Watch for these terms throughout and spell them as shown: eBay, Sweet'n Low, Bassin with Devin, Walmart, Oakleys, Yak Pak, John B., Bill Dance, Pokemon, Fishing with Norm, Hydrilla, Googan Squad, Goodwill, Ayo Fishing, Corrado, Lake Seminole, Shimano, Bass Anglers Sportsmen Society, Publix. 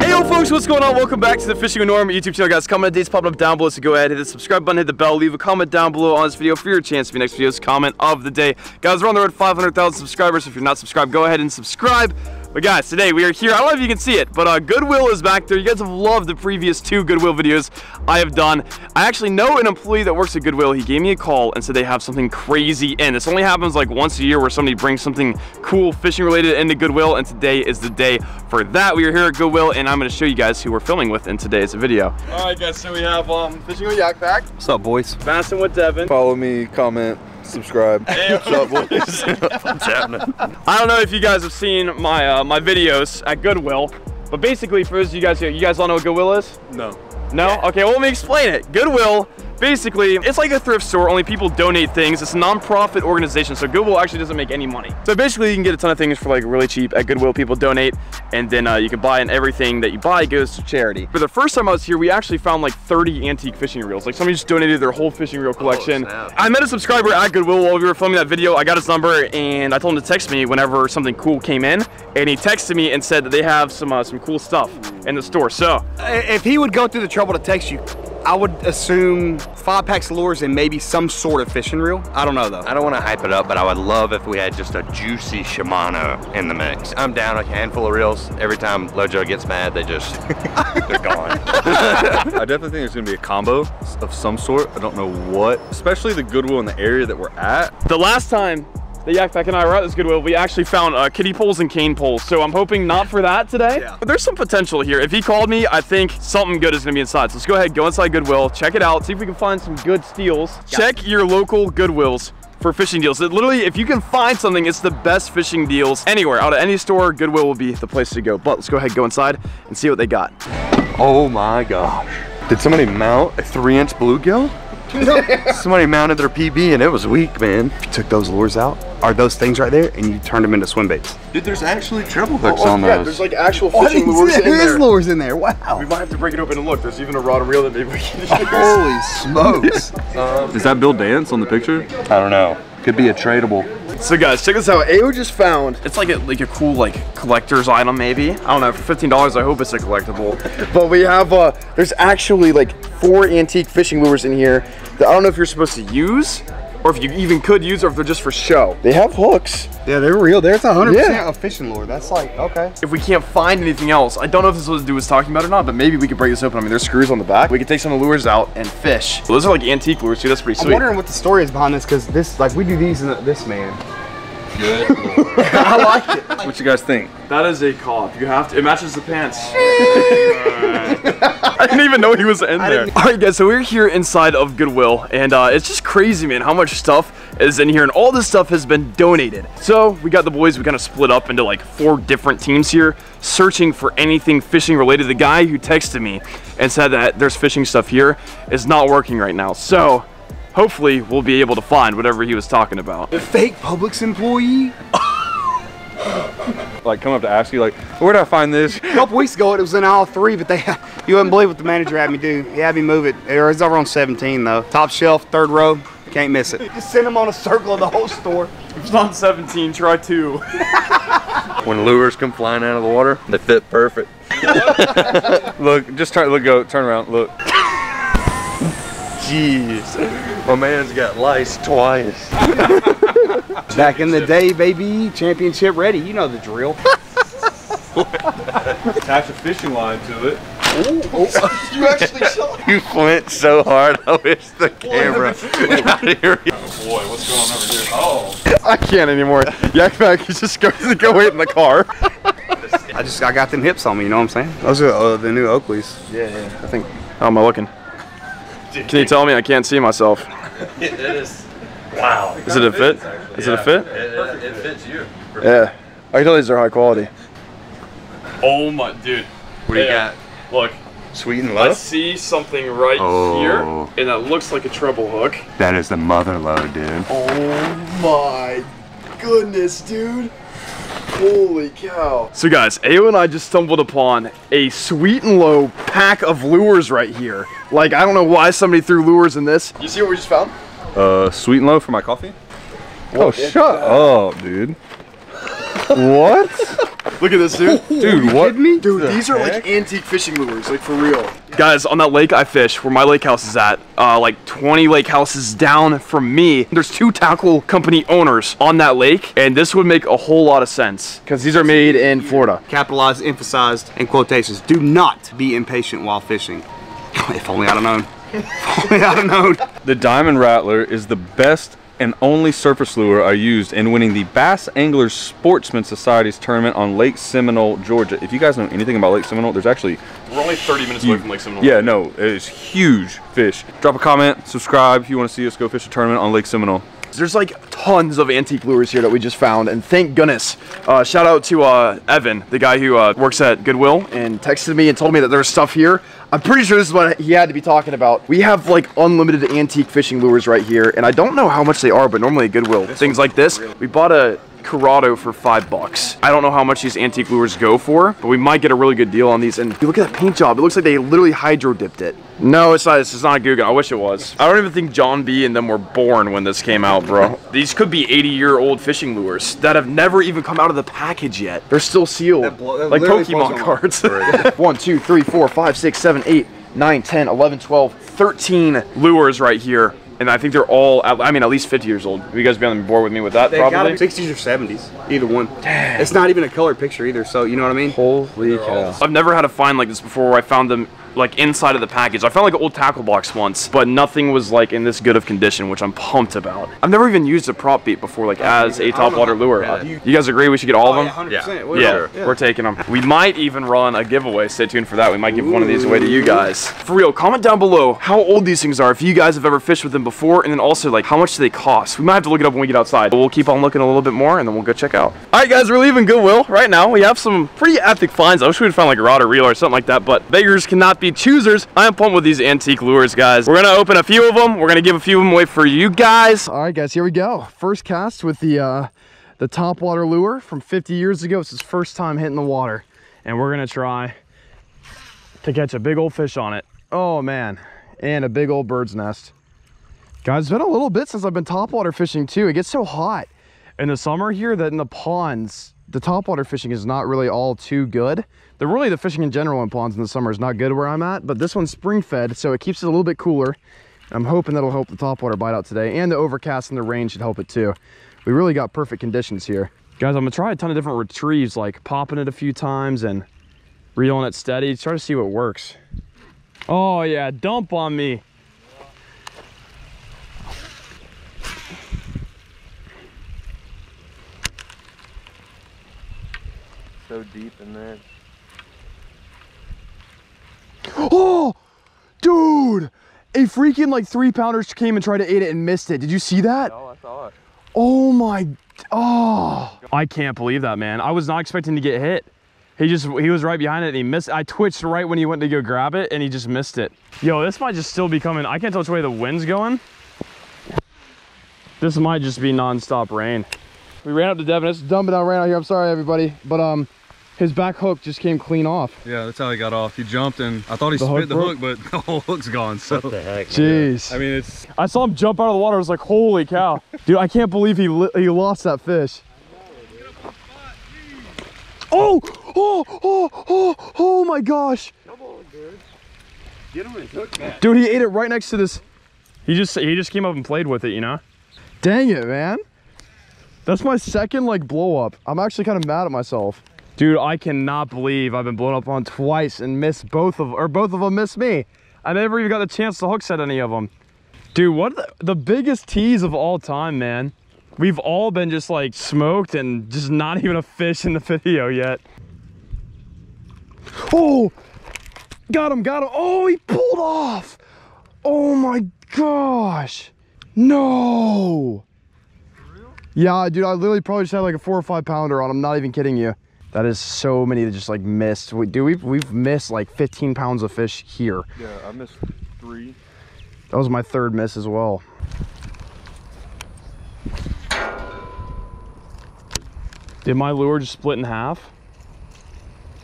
Hey yo folks, what's going on? Welcome back to the Fishing with Norm YouTube channel, guys. Comment dates popping up down below, so go ahead, hit the subscribe button, hit the bell, leave a comment down below on this video for your chance for your next video's comment of the day. Guys, we're on the road to 500,000 subscribers, so if you're not subscribed, go ahead and subscribe. But guys, today we are here, I don't know if you can see it, but Goodwill is back there. You guys have loved the previous two Goodwill videos I have done. I actually know an employee that works at Goodwill. He gave me a call and said they have something crazy in. This only happens like once a year where somebody brings something cool fishing related into Goodwill, and today is the day for that. We are here at Goodwill and I'm going to show you guys who we're filming with in today's video. Alright guys, so we have Fishing with Yak Pak. What's up boys? Bassin with Devin. Follow me, comment, subscribe. Hey, what's up, boys? What's happening? I don't know if you guys have seen my my videos at Goodwill, but basically for those of you guys here, you guys all know what Goodwill is? No. No? Yeah. Okay, well let me explain it. Goodwill, basically, it's like a thrift store, only people donate things. It's a non-profit organization, so Goodwill actually doesn't make any money. So basically you can get a ton of things for like really cheap at Goodwill. People donate, and then you can buy, and everything that you buy goes to charity. For the first time I was here, we actually found like 30 antique fishing reels. Like somebody just donated their whole fishing reel collection. Oh, I met a subscriber at Goodwill while we were filming that video. I got his number and I told him to text me whenever something cool came in, and he texted me and said that they have some cool stuff in the store. So if he would go through the trouble to text you, I would assume 5 packs of lures and maybe some sort of fishing reel. I don't know though. I don't want to hype it up, but I would love if we had just a juicy Shimano in the mix. I'm down like a handful of reels. Every time Lojo gets mad, they just, they're gone. I definitely think there's going to be a combo of some sort. I don't know what, especially the Goodwill in the area that we're at. The last time that Yak Pak and I were at this Goodwill, we actually found kiddie poles and cane poles. So I'm hoping not for that today. Yeah. But there's some potential here. If he called me, I think something good is gonna be inside. So let's go ahead, go inside Goodwill, check it out, see if we can find some good steals. Yeah. Check your local Goodwills for fishing deals. It literally, if you can find something, it's the best fishing deals anywhere. Out of any store, Goodwill will be the place to go. But let's go ahead, go inside and see what they got. Oh my gosh. Did somebody mount a 3-inch bluegill? Somebody mounted their PB and it was weak, man. If you took those lures out, are those things right there, and you turned them into swim baits. Dude, there's actually treble hooks on those. Yeah, there's like actual fishing lures in there. There is lures in there, wow. We might have to break it open and look. There's even a rod and reel that maybe we can use. Holy smokes. Is that Bill Dance on the picture? I don't know. Could be a tradable. So guys, check this out. Ayo just found, it's like a cool like collector's item maybe. I don't know, for $15, I hope it's a collectible. But we have, there's actually like 4 antique fishing lures in here that I don't know if you're supposed to use, or if you even could use, or if they're just for show. They have hooks. Yeah, they're real. There's 100% a fishing lure. That's like, okay. If we can't find anything else, I don't know if this is what the dude was talking about or not, but maybe we could break this open. I mean, there's screws on the back. We could take some of the lures out and fish. Well, those are like antique lures too. That's pretty sweet. I'm wondering what the story is behind this, because this, like, we do these in this, man. Good Lord. I like it. What you guys think? That is a call. You have to. It matches the pants. I didn't even know he was in there. All right, guys. So we're here inside of Goodwill, and it's just crazy, man, how much stuff is in here, and all this stuff has been donated. So we got the boys. We kind of split up into like 4 different teams here, searching for anything fishing related. The guy who texted me and said that there's fishing stuff here is not working right now. So hopefully we'll be able to find whatever he was talking about. The fake Publix employee? Like come up to ask you like, where do I find this? A couple weeks ago it was in aisle 3, but you wouldn't believe what the manager had me do. He had me move it. It's over on 17 though. Top shelf, 3rd row, can't miss it. Just send them on a circle of the whole store. If it's on 17, try 2. When lures come flying out of the water, they fit perfect. Look, just try, look, go, turn around, look. Jeez, my man's got lice twice. Back in the day, baby, championship ready. You know the drill. Attach a fishing line to it. Ooh, oh. You actually shot. You flinched so hard. I wish the camera. Oh boy, what's going on over here? Oh, I can't anymore. Yak Pak, you just goes to go wait in the car. I got them hips on me. You know what I'm saying? Those are the new Oakleys. Yeah, yeah. I think. How am I looking? Can you tell me? I can't see myself. It is. Wow. Is it a fit? Is it a fit? It fits you. Yeah. I can tell these are high quality. Oh my, dude. What do you got? Look. Sweet'n Low? I see something right here, and that looks like a treble hook. That is the mother low, dude. Oh my goodness, dude. Holy cow. So guys, Ayo and I just stumbled upon a Sweet'n Low pack of lures right here. Like, I don't know why somebody threw lures in this. You see what we just found? Sweet'n Low for my coffee. Oh, shut up, dude. What? Look at this, dude. Dude, what? Me? Dude, these are like antique fishing lures, like for real. Guys, on that lake I fish, where my lake house is at, like 20 lake houses down from me, there's 2 tackle company owners on that lake, and this would make a whole lot of sense, because these are made in Florida. Capitalized, emphasized, and quotations. Do not be impatient while fishing. If only I'd have known. If only I'd have known. The Diamond Rattler is the best and only surface lure I used in winning the Bass Anglers Sportsmen Society's tournament on Lake Seminole, Georgia. If you guys know anything about Lake Seminole, there's actually... We're only 30 minutes away from Lake Seminole. Yeah, no, it is huge fish. Drop a comment, subscribe if you want to see us go fish a tournament on Lake Seminole. There's like tons of antique lures here that we just found, and thank goodness. Shout out to Evan, the guy who works at Goodwill, and texted me and told me that there's stuff here. I'm pretty sure this is what he had to be talking about. We have like unlimited antique fishing lures right here, and I don't know how much they are, but normally at Goodwill, things like this. We bought a Corrado for $5. I don't know how much these antique lures go for, but we might get a really good deal on these. And look at that paint job. It looks like they literally hydro dipped it. No, it's not. This is not a Guggen. I wish it was. I don't even think John B. and them were born when this came out, bro. These could be 80-year-old fishing lures that have never even come out of the package yet. They're still sealed, like Pokemon cards. 1, 2, 3, 4, 5, 6, 7, 8, 9, 10, 11, 12, 13 lures right here. And I think they're all, I mean, at least 50 years old. You guys be on board with me with that, they probably? 60s or 70s, either one. Dang. It's not even a color picture either, so you know what I mean? Holy cow. I've never had a find like this before where I found them like inside of the package. I found like an old tackle box once, but nothing was like in this good of condition, which I'm pumped about. I've never even used a prop bait before, like as a topwater lure. You guys agree we should get all of them? Yeah, 100%. Yeah, we're taking them. We might even run a giveaway. Stay tuned for that. We might give one of these away to you guys. For real, comment down below how old these things are, if you guys have ever fished with them before, and then also like how much do they cost? We might have to look it up when we get outside, but we'll keep on looking a little bit more, and then we'll go check out. All right, guys, we're leaving Goodwill right now. We have some pretty epic finds. I wish we would have found like a rod or reel or something like that, but beggars cannot be choosers. I am pumped with these antique lures, guys. We're gonna open a few of them. We're gonna give a few of them away for you guys. All right, guys, here we go. First cast with the topwater lure from 50 years ago. It's his first time hitting the water, and we're gonna try to catch a big old fish on it. Oh man, and a big old bird's nest. Guys, it's been a little bit since I've been topwater fishing too. It gets so hot in the summer here that in the ponds, the topwater fishing is not really all too good. Really, the fishing in general in ponds in the summer is not good where I'm at, but this one's spring fed, so it keeps it a little bit cooler. I'm hoping that'll help the topwater bite out today, and the overcast and the rain should help it too. We really got perfect conditions here. Guys, I'm gonna try a ton of different retrieves, like popping it a few times and reeling it steady, try to see what works. Oh yeah, dump on me. So deep in there. Oh, dude, a freaking like 3-pounders came and tried to eat it and missed it. Did you see that? No, I saw it. Oh my, oh. I can't believe that, man. I was not expecting to get hit. He was right behind it and he missed it. I twitched right when he went to go grab it and he just missed it. Yo, this might just still be coming. I can't tell which way the wind's going. This might just be nonstop rain. We ran up to Devin. It's dumping out rain out here. I'm sorry, everybody, but his back hook just came clean off. Yeah, that's how he got off. He jumped and I thought he spit the hook, but the whole hook's gone. So. What the heck? Jeez. I mean, it's... I saw him jump out of the water. I was like, holy cow. Dude, I can't believe he lost that fish. Oh, oh, oh, oh, oh my gosh. Come on, dude. Get him his hook back. Dude, he ate it right next to this. He just came up and played with it, you know? Dang it, man. That's my second like blow up. I'm actually kind of mad at myself. Dude, I cannot believe I've been blown up on twice and missed both of them missed me. I never even got the chance to hook set any of them. Dude, what the biggest tease of all time, man. We've all been just like smoked and just not even a fish in the video yet. Oh, got him. Oh, he pulled off. Oh my gosh. No. Yeah, dude, I literally probably just had like a 4 or 5 pounder on. I'm not even kidding you. That is so many that just like missed. We've missed like 15 pounds of fish here. Yeah, I missed 3. That was my 3rd miss as well. Did my lure just split in half?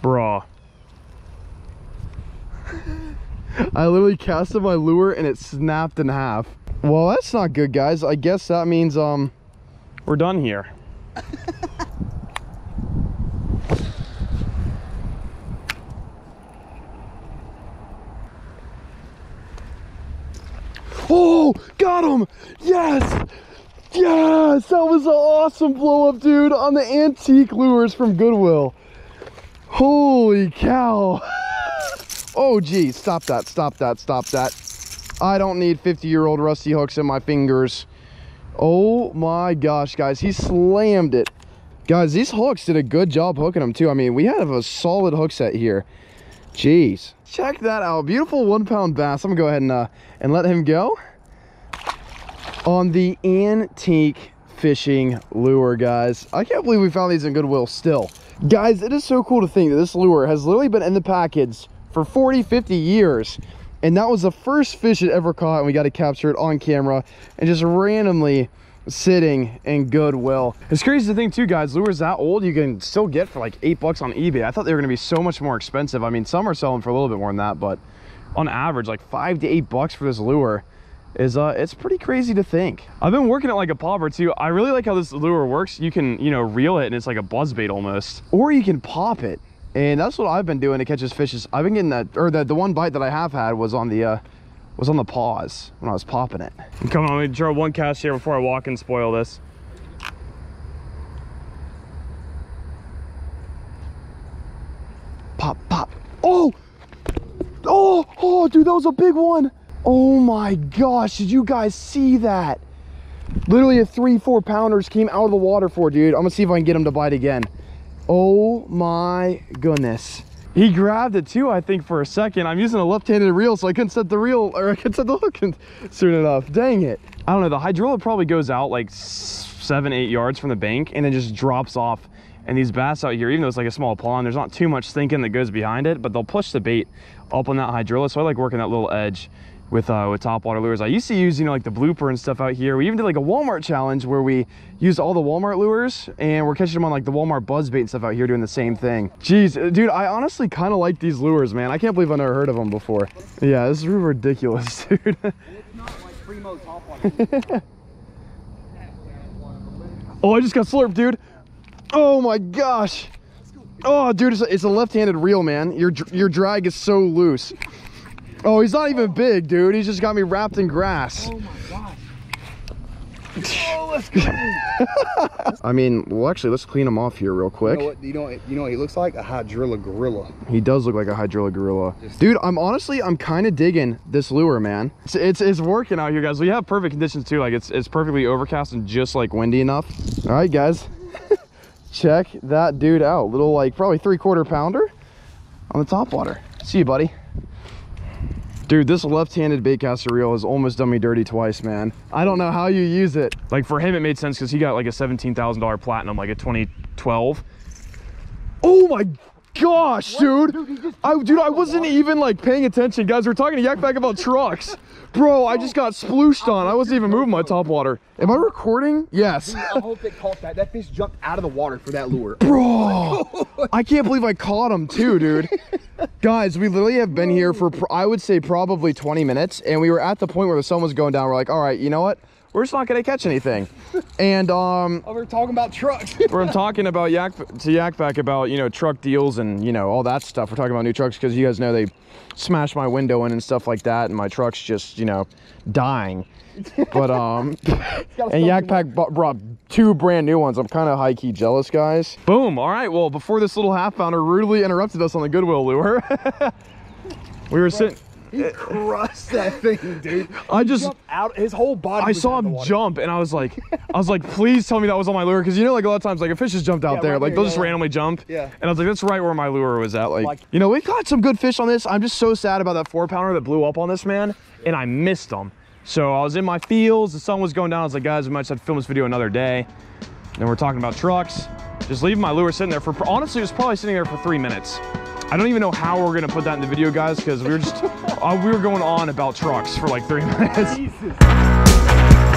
Bruh. I literally casted my lure and it snapped in half. Well, that's not good, guys. I guess that means, we're done here. Oh, got him. Yes. Yes, that was an awesome blow up, dude, on the antique lures from Goodwill. Holy cow. Oh, geez. Stop that. Stop that. Stop that. I don't need 50-year-old rusty hooks in my fingers. Oh my gosh, guys. He slammed it. Guys, these hooks did a good job hooking them too. I mean, we have a solid hook set here. Jeez. Check that out. Beautiful 1-pound bass. I'm gonna go ahead and let him go. On the antique fishing lure, guys. I can't believe we found these in Goodwill still. Guys, it is so cool to think that this lure has literally been in the package for 40, 50 years. And that was the first fish it ever caught, and we got to capture it on camera and just randomly sitting in Goodwill. It's crazy to think too, guys, lures that old you can still get for like $8 on eBay. I thought they were going to be so much more expensive. I mean, some are selling for a little bit more than that, but on average, like $5 to $8 for this lure is it's pretty crazy to think. I've been working at like a popper too. I really like how this lure works. You can, you know, reel it and it's like a buzzbait almost, or you can pop it. And that's what I've been doing to catch his fishes. I've been getting that, or the one bite that I have had was on the paws when I was popping it. Come on, let me throw one cast here before I walk and spoil this. Pop, pop. Oh! Oh! Oh, dude, that was a big one. Oh my gosh, did you guys see that? Literally a 3-4-pounders came out of the water for, dude. I'm gonna see if I can get him to bite again. Oh my goodness. He grabbed it too, I think, for a second. I'm using a left-handed reel, so I couldn't set the reel, or I couldn't set the hook soon enough. Dang it. I don't know, the hydrilla probably goes out like 7-8 yards from the bank and then just drops off. And these bass out here, even though it's like a small pond, there's not too much thinking that goes behind it, but they'll push the bait up on that hydrilla. So I like working that little edge with topwater lures. I used to use, you know, like the blooper and stuff out here. We even did like a Walmart challenge where we used all the Walmart lures and we're catching them on like the Walmart buzzbait and stuff out here doing the same thing. Jeez, dude, I honestly kind of like these lures, man. I can't believe I never heard of them before. Yeah, this is ridiculous, dude. And it's not like primo topwater. Oh, I just got slurped, dude. Oh my gosh. Oh, dude, it's a left-handed reel, man. Your drag is so loose. Oh, he's not even big, dude. He's just got me wrapped in grass. Oh my gosh. Oh, let's go. I mean, well, actually, let's clean him off here real quick. You know what he looks like? A hydrilla gorilla. He does look like a hydrilla gorilla. Dude, I'm kind of digging this lure, man. It's working out here, guys. We have perfect conditions too. Like it's perfectly overcast and just like windy enough. All right, guys. Check that dude out. Little like probably 3/4-pounder on the top water. See you, buddy. Dude, this left-handed baitcaster reel has almost done me dirty twice, man. I don't know how you use it. Like for him, it made sense because he got like a $17,000 platinum, like a 2012. Oh my gosh, dude. Dude, I wasn't even like paying attention. Guys, we're talking to Yak Pak about trucks. Bro, I just got splooshed on. I wasn't even moving my top water. Am I recording? Yes. Dude, I hope they caught that. That fish jumped out of the water for that lure. Bro, I can't believe I caught him too, dude. Guys, we literally have been here for, I would say, probably 20 minutes. And we were at the point where the sun was going down. We're like, all right, you know what? We're just not going to catch anything. And we're talking about trucks. We're talking about Yak Pak about, you know, truck deals and, you know, all that stuff. We're talking about new trucks because you guys know they smashed my window in and stuff like that. And my truck's just, you know, dying. But, and Yak Pak brought 2 brand new ones. I'm kind of high-key jealous, guys. Boom. All right. Well, before this little half-pounder rudely interrupted us on the Goodwill lure, we were sitting... He crushed that thing, dude. I just jumped out, his whole body. I saw him jump, and I was like, please tell me that was on my lure, because you know, like a lot of times, like a fish has jumped out there, like they'll just randomly jump. Yeah. And I was like, that's right where my lure was at. Like, you know, we caught some good fish on this. I'm just so sad about that 4-pounder that blew up on this man, and I missed him. So I was in my fields, the sun was going down. I was like, guys, we might just have to film this video another day. And we're talking about trucks. Just leaving my lure sitting there for, honestly, it was probably sitting there for 3 minutes. I don't even know how we're gonna put that in the video, guys, because we were going on about trucks for like 3 minutes. Jesus.